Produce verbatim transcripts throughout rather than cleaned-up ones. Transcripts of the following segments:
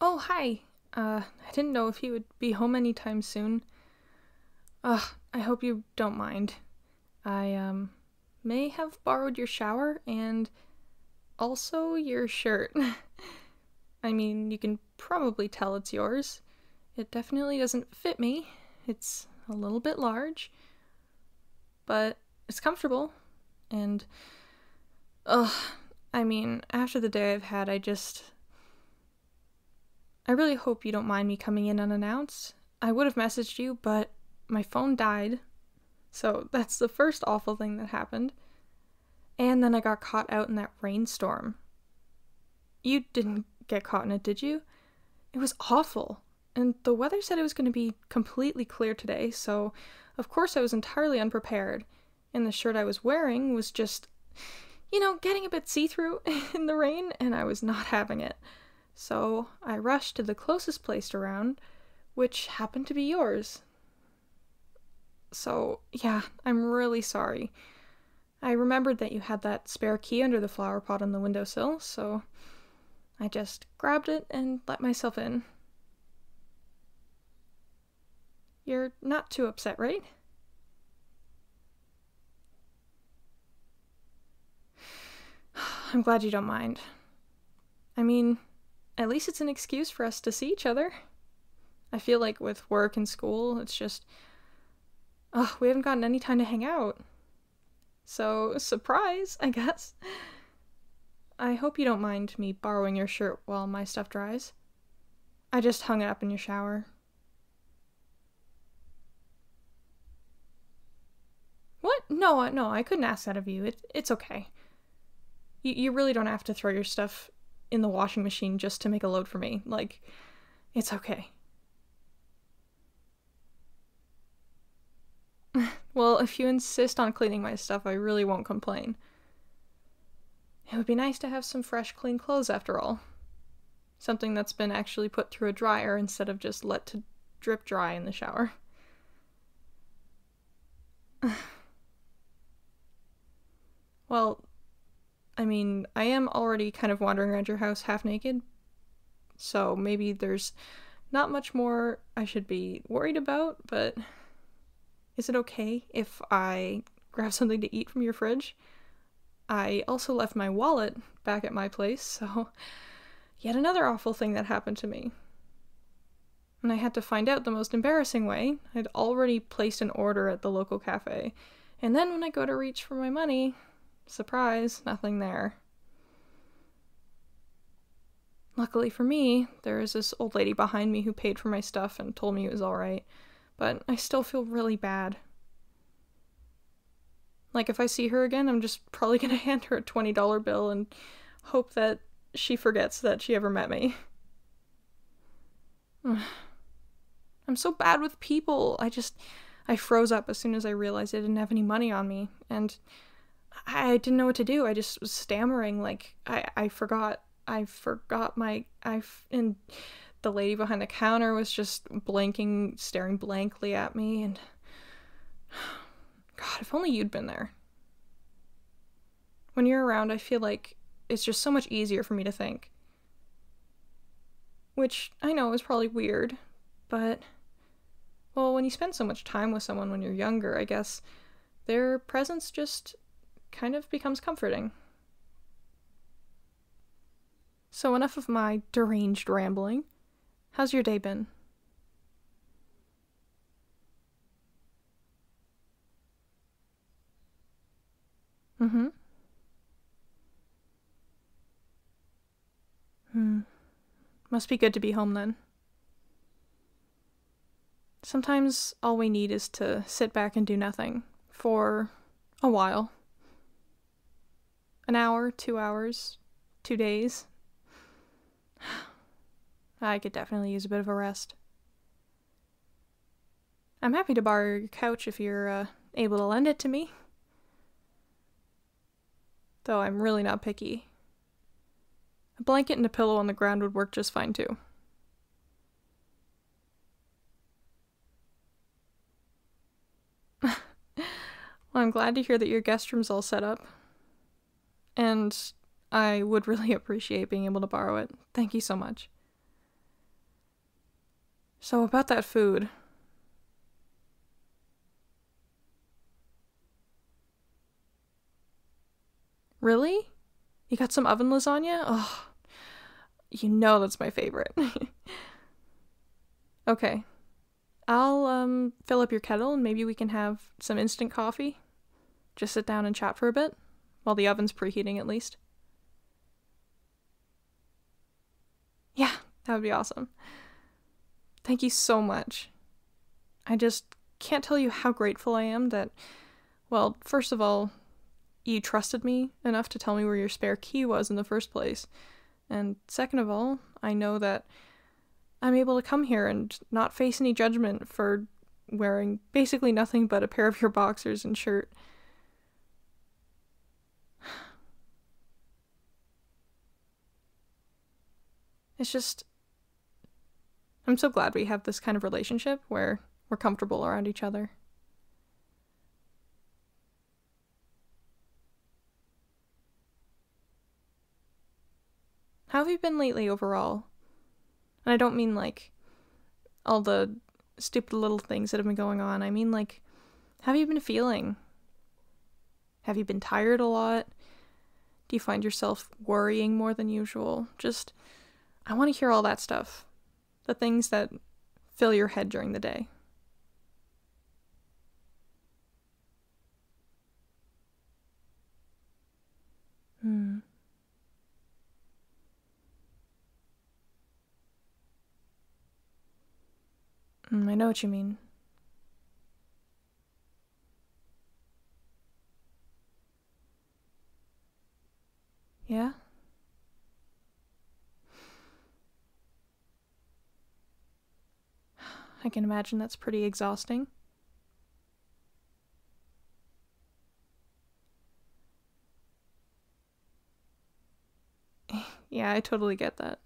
Oh, hi. Uh, I didn't know if you would be home anytime soon. Ugh, I hope you don't mind. I, um, may have borrowed your shower and also your shirt. I mean, you can probably tell it's yours. It definitely doesn't fit me. It's a little bit large, but it's comfortable. And, ugh, I mean, after the day I've had, I just... I really hope you don't mind me coming in unannounced. I would have messaged you, but my phone died. So that's the first awful thing that happened. And then I got caught out in that rainstorm. You didn't get caught in it, did you? It was awful. And the weather said it was going to be completely clear today, so of course I was entirely unprepared. And the shirt I was wearing was just, you know, getting a bit see-through in the rain, and I was not having it. So I rushed to the closest place around, which happened to be yours. So, yeah, I'm really sorry. I remembered that you had that spare key under the flower pot on the windowsill, so I just grabbed it and let myself in. You're not too upset, right? I'm glad you don't mind. I mean... At least it's an excuse for us to see each other. I feel like with work and school, it's just... Ugh, we haven't gotten any time to hang out. So, surprise, I guess. I hope you don't mind me borrowing your shirt while my stuff dries. I just hung it up in your shower. What? No, no, I couldn't ask that of you. It, it's okay. You, you really don't have to throw your stuff in the washing machine just to make a load for me. Like, it's okay. Well, if you insist on cleaning my stuff, I really won't complain. It would be nice to have some fresh, clean clothes after all. Something that's been actually put through a dryer instead of just let to drip dry in the shower. Well... I mean, I am already kind of wandering around your house half naked, so maybe there's not much more I should be worried about, but is it okay if I grab something to eat from your fridge? I also left my wallet back at my place, so yet another awful thing that happened to me. And I had to find out the most embarrassing way. I'd already placed an order at the local cafe, and then when I go to reach for my money... Surprise, nothing there. Luckily for me, there is this old lady behind me who paid for my stuff and told me it was alright, but I still feel really bad. Like, if I see her again, I'm just probably gonna hand her a twenty dollar bill and hope that she forgets that she ever met me. I'm so bad with people. I just, I froze up as soon as I realized I didn't have any money on me, and I didn't know what to do. I just was stammering, like, I, I forgot, I forgot my, I, and the lady behind the counter was just blinking, staring blankly at me, and, God, if only you'd been there. When you're around, I feel like it's just so much easier for me to think. Which, I know, is probably weird, but, well, when you spend so much time with someone when you're younger, I guess, their presence just... kind of becomes comforting. So enough of my deranged rambling. How's your day been? Mm-hmm. Hmm. Must be good to be home then. Sometimes all we need is to sit back and do nothing for a while. An hour, two hours, two days. I could definitely use a bit of a rest. I'm happy to borrow your couch if you're uh, able to lend it to me. Though I'm really not picky. A blanket and a pillow on the ground would work just fine too. Well, I'm glad to hear that your guest room's all set up. And I would really appreciate being able to borrow it. Thank you so much. So about that food. Really? You got some oven lasagna? Oh, you know that's my favorite. Okay. I'll, um, fill up your kettle and maybe we can have some instant coffee. Just sit down and chat for a bit. While the oven's preheating, at least. Yeah, that would be awesome. Thank you so much. I just can't tell you how grateful I am that, well, first of all, you trusted me enough to tell me where your spare key was in the first place. And second of all, I know that I'm able to come here and not face any judgment for wearing basically nothing but a pair of your boxers and shirt. It's just, I'm so glad we have this kind of relationship where we're comfortable around each other. How have you been lately overall? And I don't mean, like, all the stupid little things that have been going on. I mean, like, how have you been feeling? Have you been tired a lot? Do you find yourself worrying more than usual? Just, I want to hear all that stuff. The things that fill your head during the day. Hmm. I know what you mean. Yeah? I can imagine that's pretty exhausting. Yeah, I totally get that.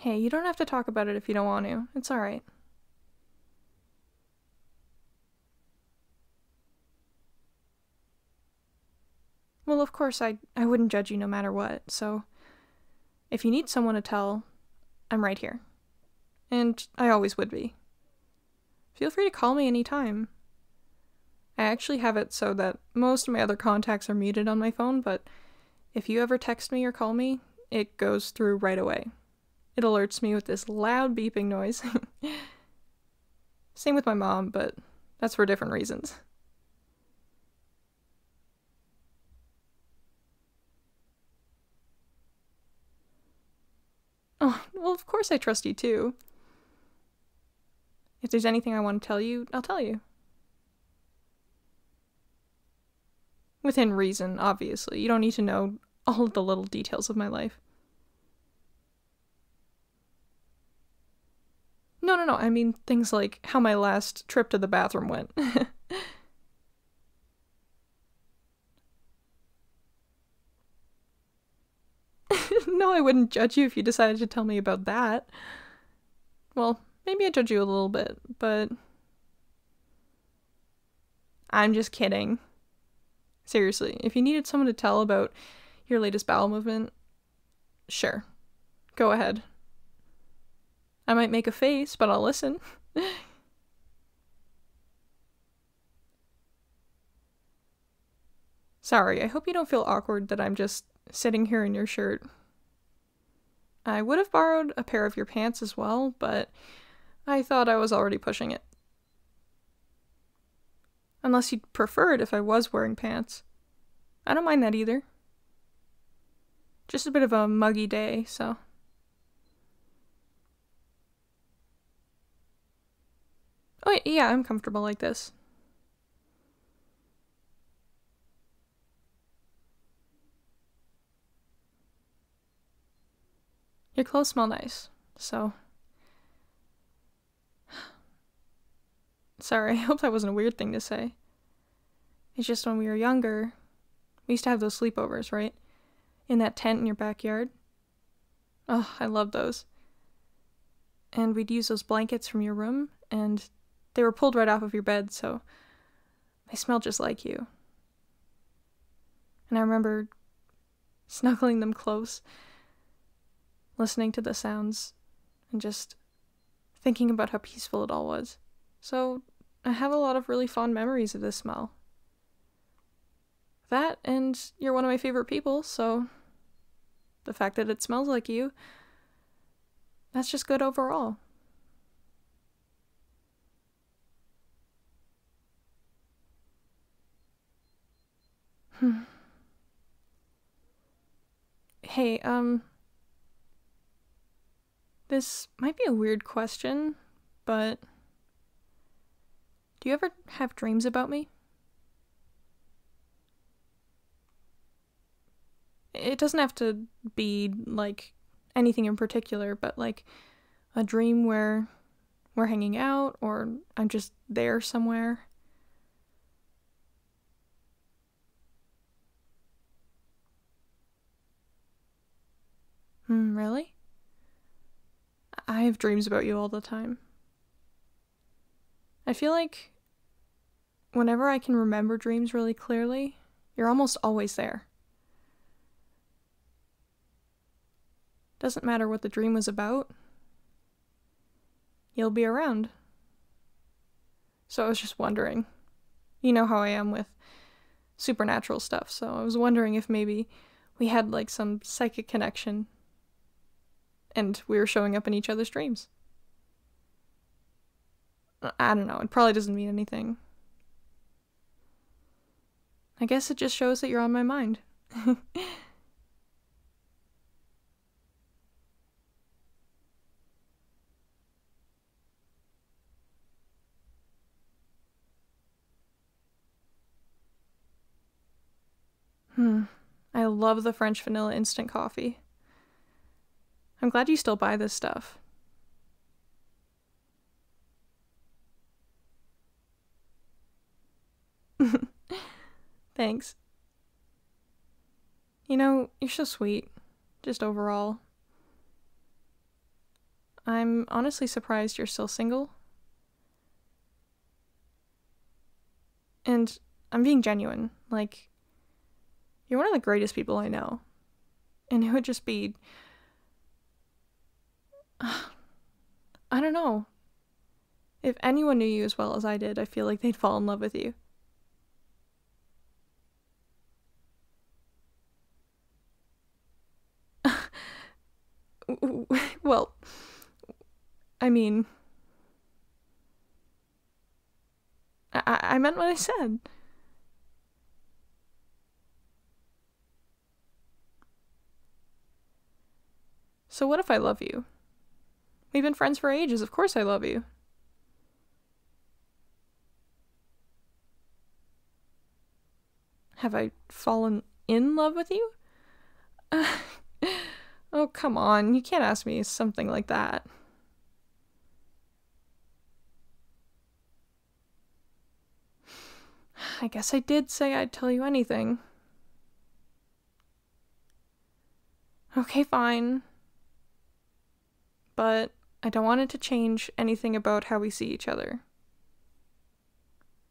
Hey, you don't have to talk about it if you don't want to. It's alright. Well, of course, I, I wouldn't judge you no matter what, so if you need someone to tell, I'm right here. And I always would be. Feel free to call me anytime. I actually have it so that most of my other contacts are muted on my phone, but if you ever text me or call me, it goes through right away. It alerts me with this loud beeping noise. Same with my mom, but that's for different reasons. Oh, well, of course I trust you too. If there's anything I want to tell you, I'll tell you. Within reason, obviously. You don't need to know all of the little details of my life. No, no, no, I mean things like how my last trip to the bathroom went. No, I wouldn't judge you if you decided to tell me about that. Well, maybe I judge you a little bit, but I'm just kidding. Seriously, if you needed someone to tell about your latest bowel movement, sure, go ahead. I might make a face, but I'll listen. Sorry, I hope you don't feel awkward that I'm just sitting here in your shirt. I would have borrowed a pair of your pants as well, but I thought I was already pushing it. Unless you'd prefer it if I was wearing pants. I don't mind that either. Just a bit of a muggy day, so... Oh, yeah, I'm comfortable like this. Your clothes smell nice, so... Sorry, I hope that wasn't a weird thing to say. It's just when we were younger, we used to have those sleepovers, right? In that tent in your backyard. Oh, I love those. And we'd use those blankets from your room, and... they were pulled right off of your bed, so they smell just like you. and I remember snuggling them close, listening to the sounds, and just thinking about how peaceful it all was. So I have a lot of really fond memories of this smell. That, and you're one of my favorite people, so the fact that it smells like you, that's just good overall. Hmm. Hey, um, this might be a weird question, but do you ever have dreams about me? It doesn't have to be, like, anything in particular, but, like, a dream where we're hanging out, or I'm just there somewhere. Hmm, really? I have dreams about you all the time. I feel like whenever I can remember dreams really clearly, you're almost always there. Doesn't matter what the dream was about, you'll be around. So I was just wondering. You know how I am with supernatural stuff, so I was wondering if maybe we had, like, some psychic connection and we were showing up in each other's dreams. I don't know, it probably doesn't mean anything. I guess it just shows that you're on my mind. Hmm. I love the French vanilla instant coffee. I'm glad you still buy this stuff. Thanks. You know, you're so sweet, just overall. I'm honestly surprised you're still single. And I'm being genuine, like, you're one of the greatest people I know. And it would just be... I don't know. If anyone knew you as well as I did, I feel like they'd fall in love with you. Well, I mean... I, I meant what I said. So what if I love you? We've been friends for ages, of course I love you. Have I fallen in love with you? Uh, oh, come on, you can't ask me something like that. I guess I did say I'd tell you anything. Okay, fine. But I don't want it to change anything about how we see each other.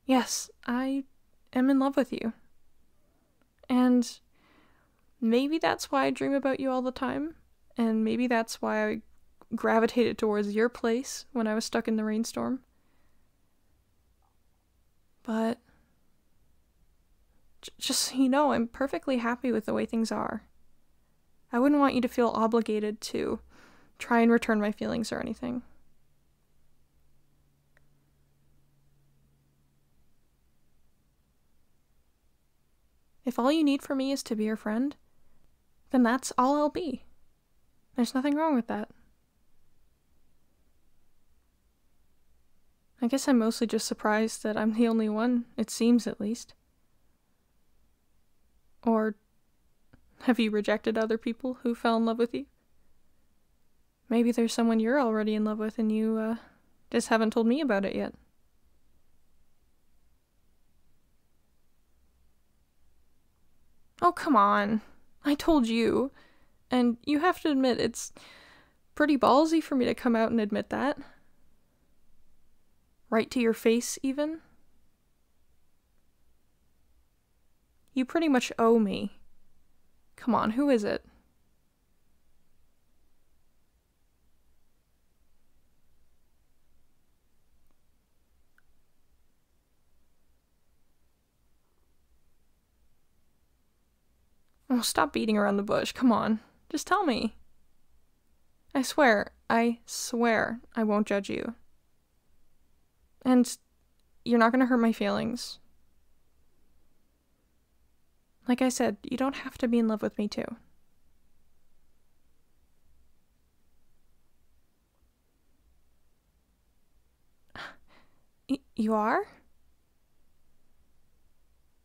Yes, I am in love with you. And maybe that's why I dream about you all the time, and maybe that's why I gravitated towards your place when I was stuck in the rainstorm. But j- just so you know, I'm perfectly happy with the way things are. I wouldn't want you to feel obligated to try and return my feelings or anything. If all you need from me is to be your friend, then that's all I'll be. There's nothing wrong with that. I guess I'm mostly just surprised that I'm the only one, it seems at least. Or have you rejected other people who fell in love with you? Maybe there's someone you're already in love with and you, uh, just haven't told me about it yet. Oh, come on. I told you. And you have to admit, it's pretty ballsy for me to come out and admit that. Right to your face, even. You pretty much owe me. Come on, who is it? Oh, stop beating around the bush. Come on. Just tell me. I swear, I swear I won't judge you. And you're not gonna hurt my feelings. Like I said, you don't have to be in love with me too. Y- you are?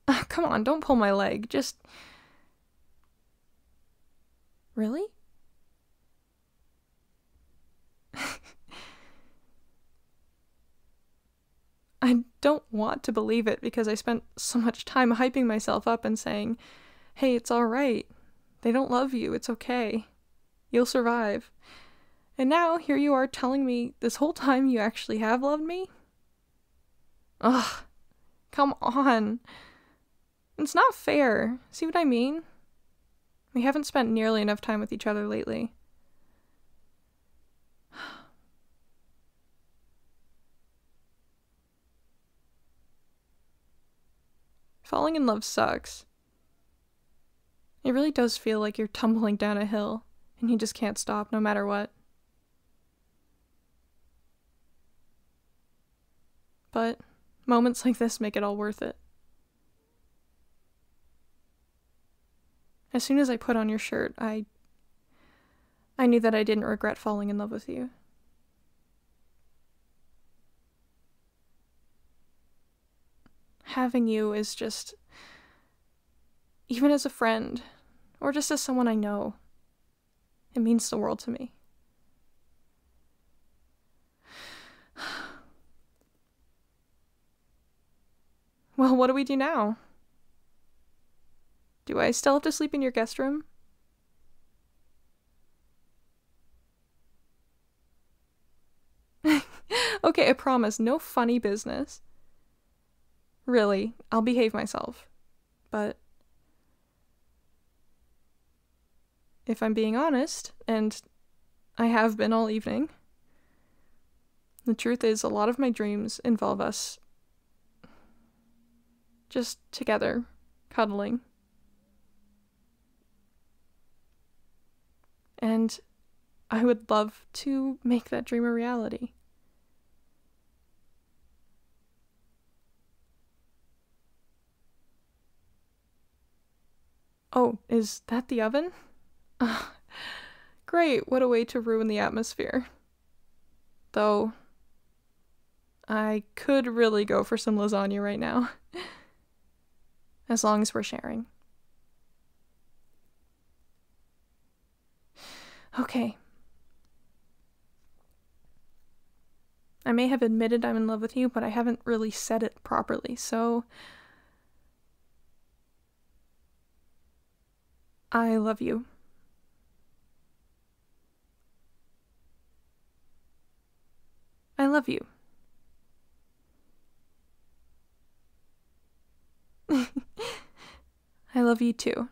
Oh, come on, don't pull my leg. Just... Really? I don't want to believe it because I spent so much time hyping myself up and saying, hey, it's alright. They don't love you. It's okay. You'll survive. And now, here you are telling me this whole time you actually have loved me? Ugh. Come on. It's not fair. See what I mean? We haven't spent nearly enough time with each other lately. Falling in love sucks. It really does feel like you're tumbling down a hill, and you just can't stop no matter what. But moments like this make it all worth it. As soon as I put on your shirt, I... I knew that I didn't regret falling in love with you. Having you is just... Even as a friend, or just as someone I know, it means the world to me. Well, what do we do now? Do I still have to sleep in your guest room? Okay, I promise, no funny business. Really, I'll behave myself. But if I'm being honest, and I have been all evening, the truth is a lot of my dreams involve us just together, cuddling. And I would love to make that dream a reality. Oh, is that the oven? Oh, great, what a way to ruin the atmosphere. Though, I could really go for some lasagna right now. As long as we're sharing. Okay. I may have admitted I'm in love with you, but I haven't really said it properly, so... I love you. I love you. I love you too.